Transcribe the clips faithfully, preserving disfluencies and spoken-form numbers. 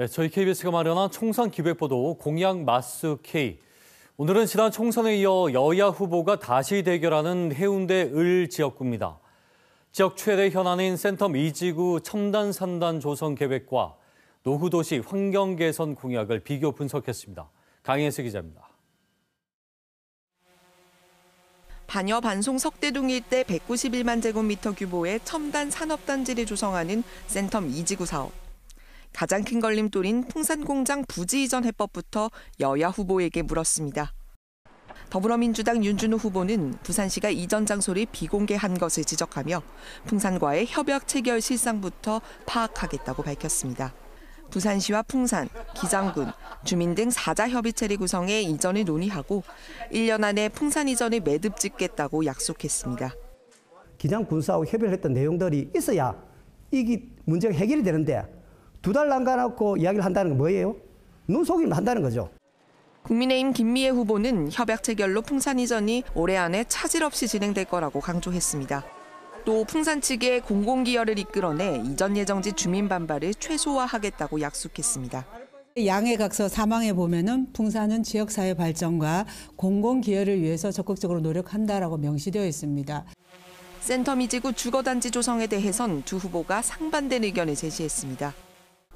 네, 저희 케이비에스가 마련한 총선 기획보도 공약 맞수 K. 오늘은 지난 총선에 이어 여야 후보가 다시 대결하는 해운대을 지역구입니다. 지역 최대 현안인 센텀 이 지구 첨단 산단 조성 계획과 노후도시 환경 개선 공약을 비교 분석했습니다. 강예슬 기자입니다. 반여, 반송, 석대동 일대 백구십일만 제곱미터 규모의 첨단 산업단지를 조성하는 센텀 이 지구 사업. 가장 큰 걸림돌인 풍산 공장 부지 이전 해법부터 여야 후보에게 물었습니다. 더불어민주당 윤준호 후보는 부산시가 이전 장소를 비공개한 것을 지적하며 풍산과의 협약 체결 실상부터 파악하겠다고 밝혔습니다. 부산시와 풍산, 기장군, 주민 등 사 자 협의체를 구성해 이전을 논의하고 일 년 안에 풍산 이전을 매듭 짓겠다고 약속했습니다. 기장군사하고 협의를 했던 내용들이 있어야 이 문제가 해결이 되는데 두 달 남겨놓고 이야기를 한다는 건 뭐예요? 눈속임을 한다는 거죠. 국민의힘 김미애 후보는 협약 체결로 풍산 이전이 올해 안에 차질 없이 진행될 거라고 강조했습니다. 또 풍산 측의 공공기여를 이끌어내 이전 예정지 주민 반발을 최소화하겠다고 약속했습니다. 양해각서 삼 항에 보면은 풍산은 지역사회 발전과 공공기여를 위해서 적극적으로 노력한다라고 명시되어 있습니다. 센텀 이 지구 주거단지 조성에 대해선 두 후보가 상반된 의견을 제시했습니다.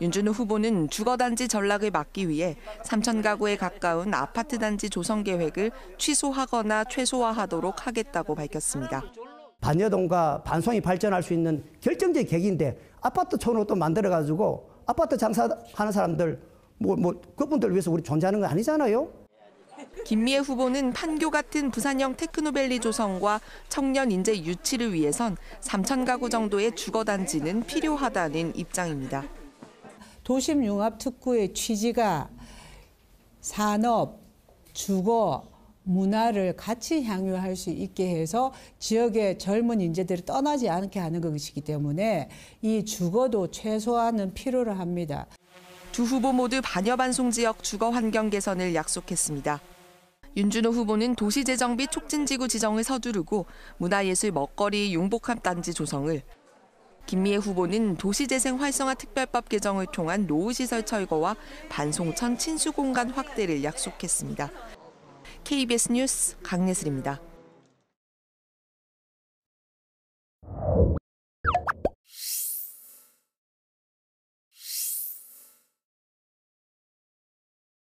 윤준호 후보는 주거단지 전락을 막기 위해 삼천 가구에 가까운 아파트 단지 조성 계획을 취소하거나 최소화하도록 하겠다고 밝혔습니다. 반여동과 반송이 발전할 수 있는 결정적인 계기인데 아파트촌으로 또 만들어가지고 아파트 장사하는 사람들, 뭐, 뭐 그분들 위해서 우리 존재하는 거 아니잖아요. 김미애 후보는 판교 같은 부산형 테크노밸리 조성과 청년 인재 유치를 위해선 삼천 가구 정도의 주거단지는 필요하다는 입장입니다. 도심융합특구의 취지가 산업, 주거, 문화를 같이 향유할 수 있게 해서 지역의 젊은 인재들이 떠나지 않게 하는 것이기 때문에 이 주거도 최소화는 필요를 합니다. 두 후보 모두 반여 반송 지역 주거 환경 개선을 약속했습니다. 윤준호 후보는 도시재정비 촉진지구 지정을 서두르고 문화예술 먹거리 융복합단지 조성을, 김미애 후보는 도시재생 활성화 특별법 개정을 통한 노후시설 철거와 반송천 친수공간 확대를 약속했습니다. 케이비에스 뉴스 강예슬입니다.